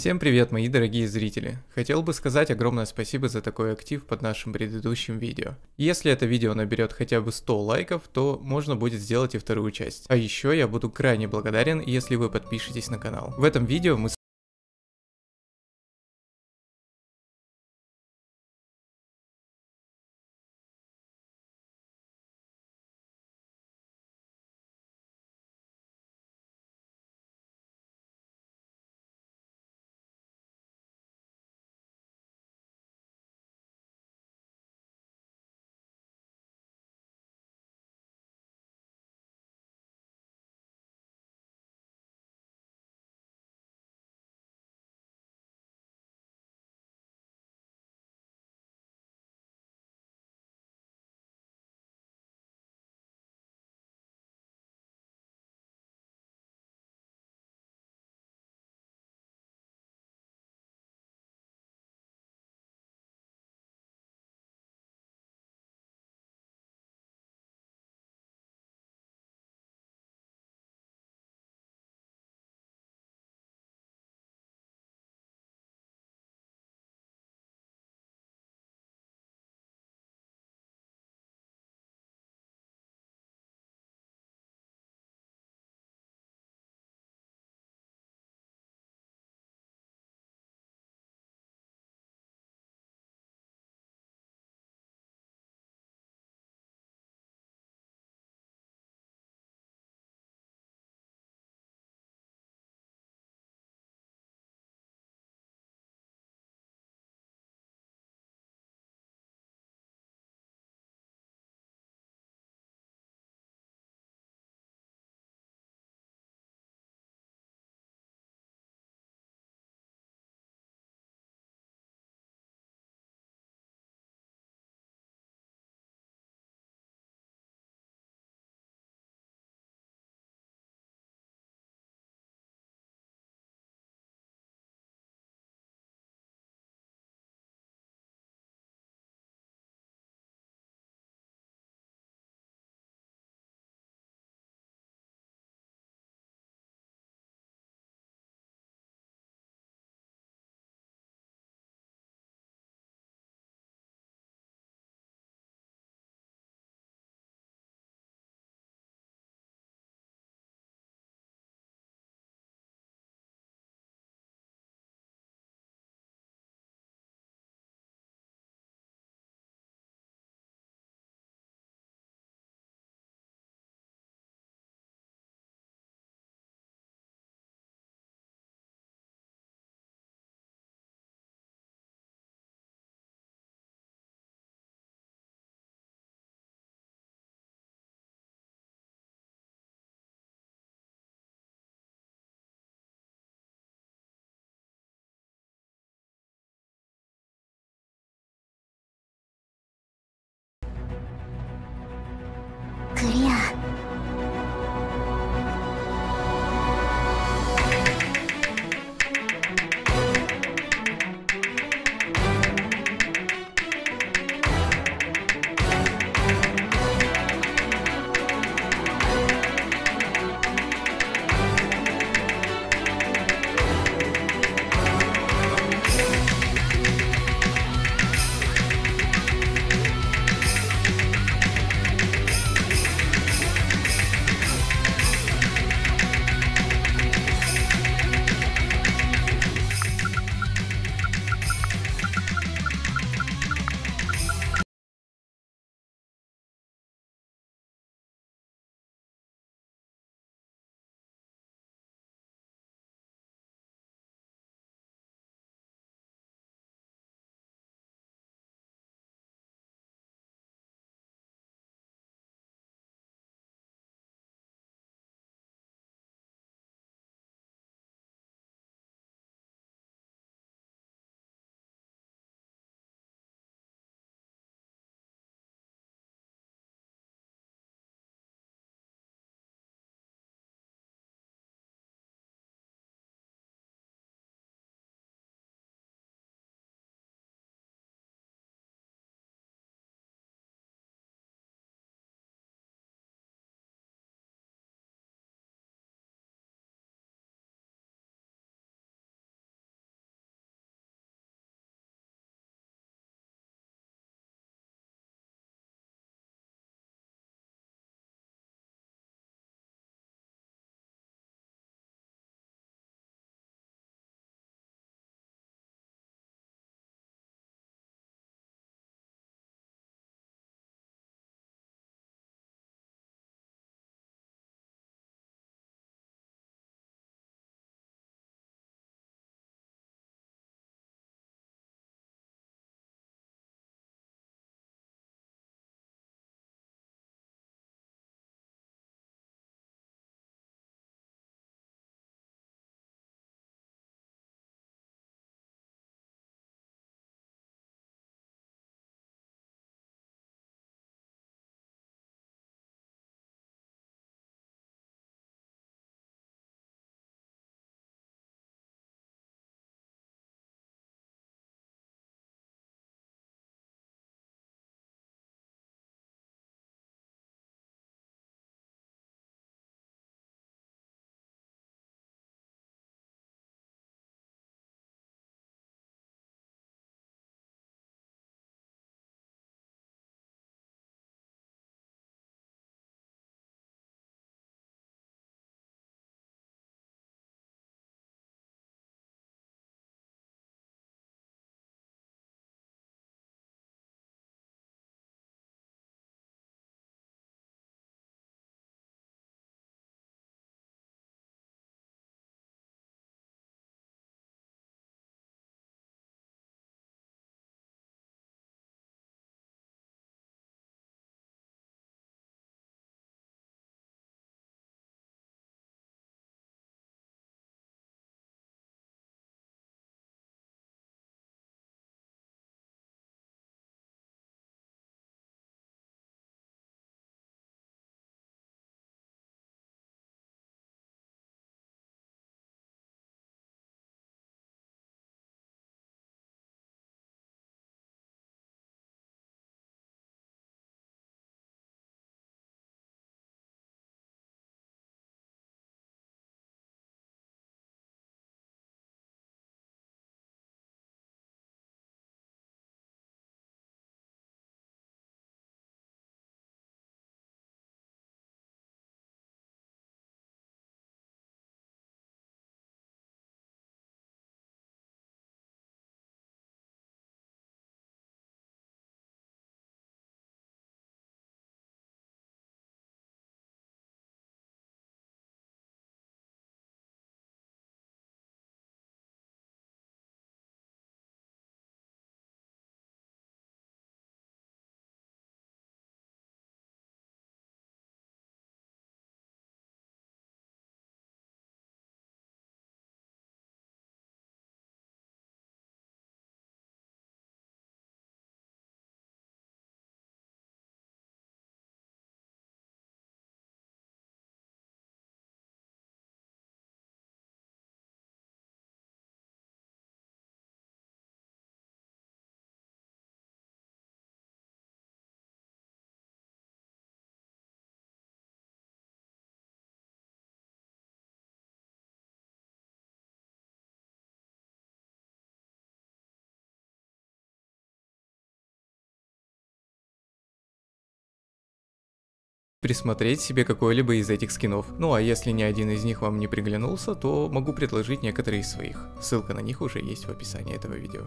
Всем привет, мои дорогие зрители! Хотел бы сказать огромное спасибо за такой актив под нашим предыдущим видео. Если это видео наберет хотя бы 100 лайков, то можно будет сделать и вторую часть. А еще я буду крайне благодарен, если вы подпишетесь на канал. В этом видео мы присмотреть себе какой-либо из этих скинов. Ну а если ни один из них вам не приглянулся, то могу предложить некоторые из своих. Ссылка на них уже есть в описании этого видео.